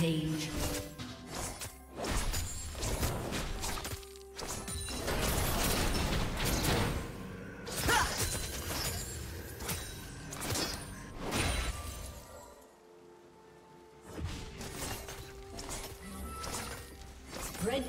Page. Red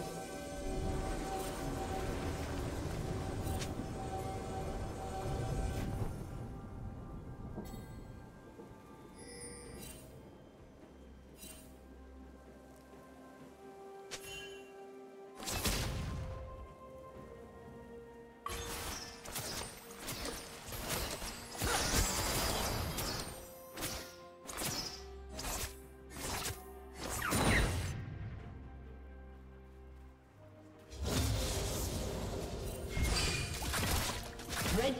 Red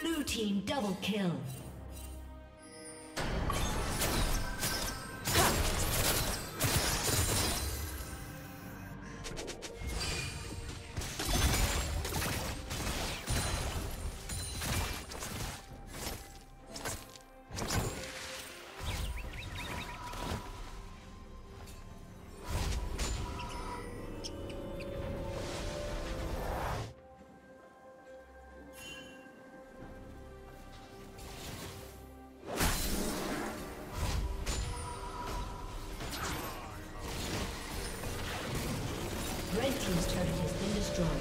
Blue team double kill. His turret has been destroyed.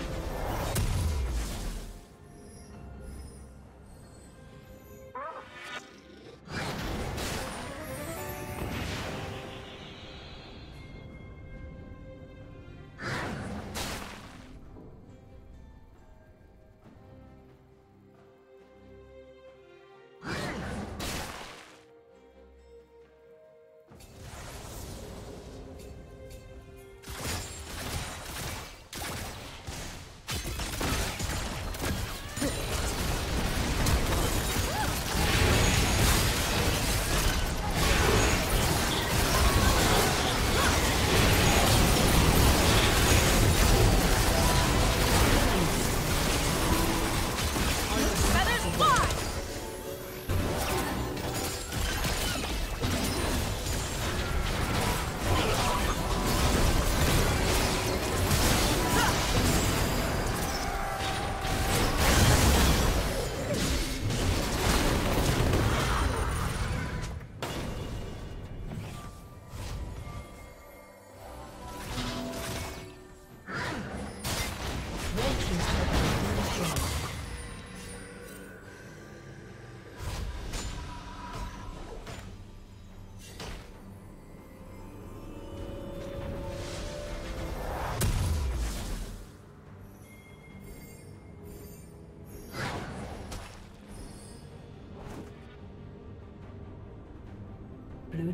Blue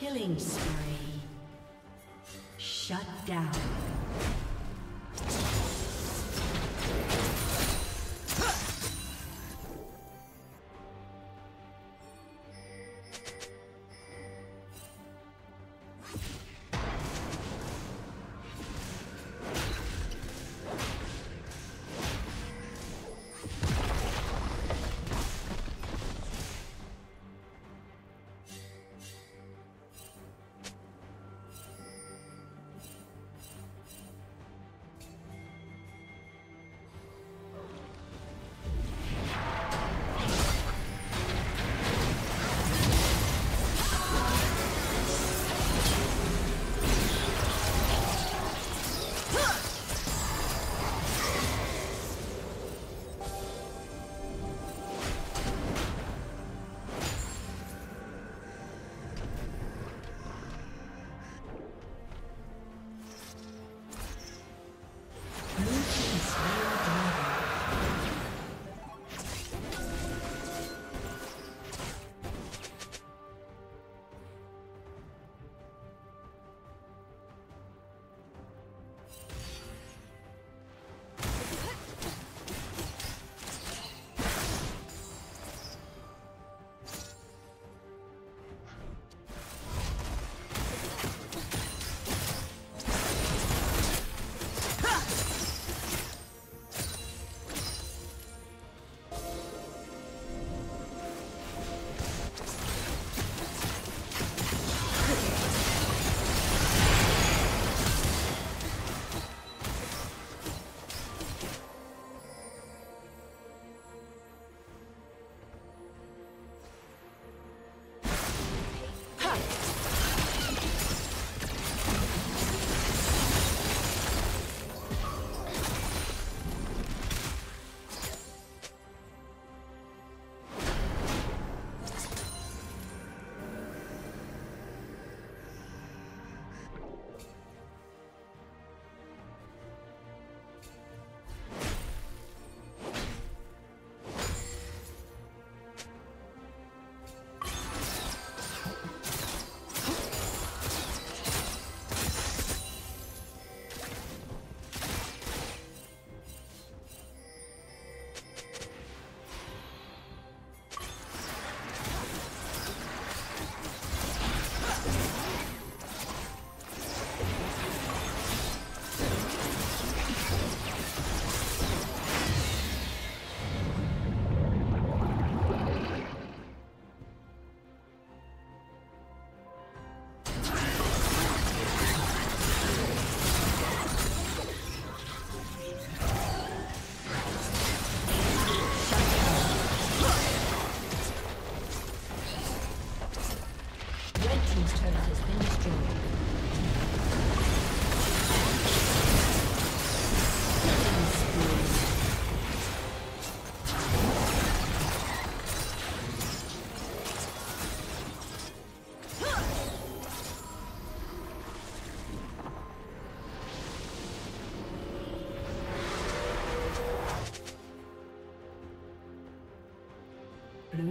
Killing spree. Shut down. Blue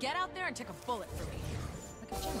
Get out there and take a bullet for me. Like a general.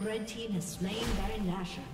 Red team has slain Baron Nashor.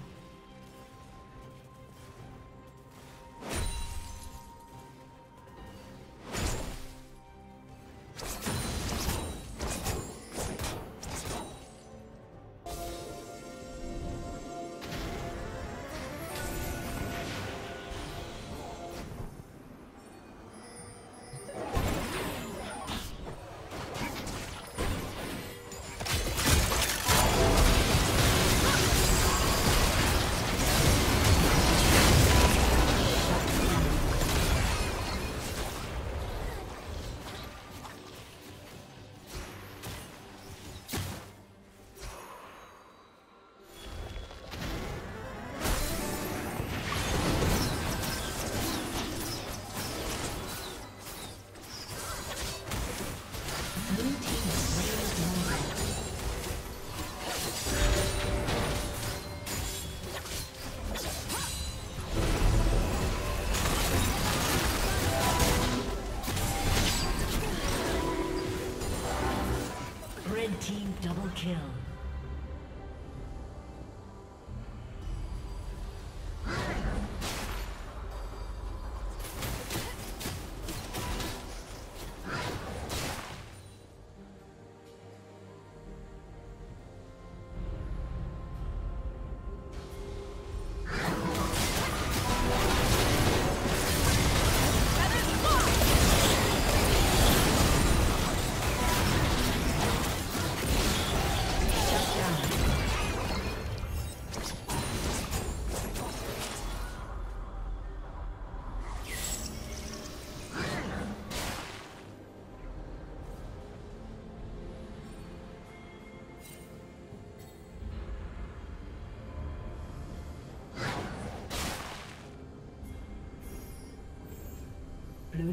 Team double kill. Blue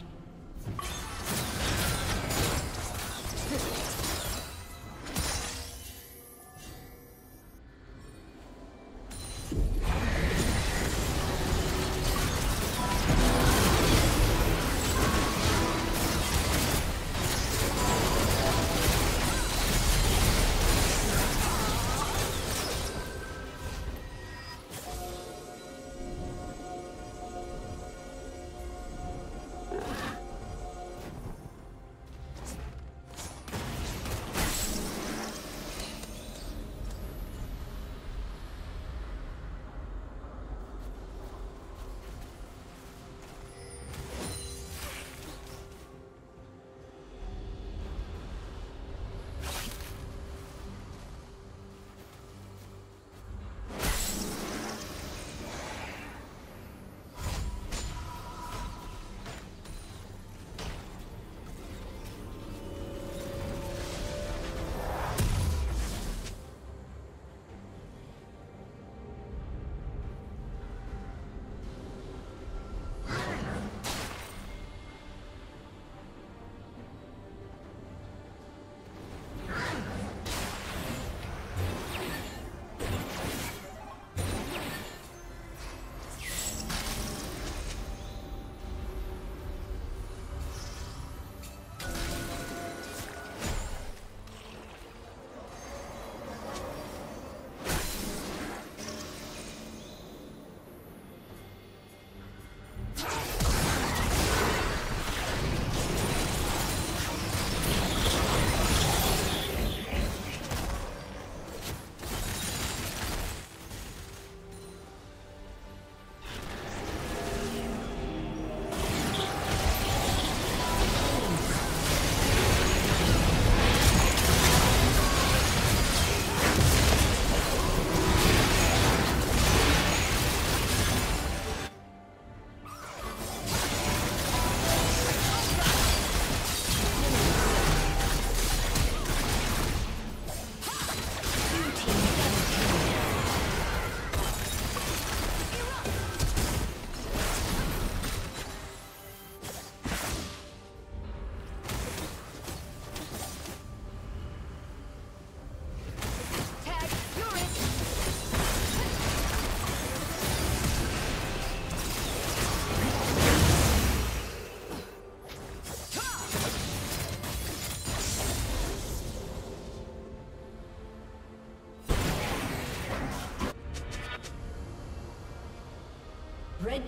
Red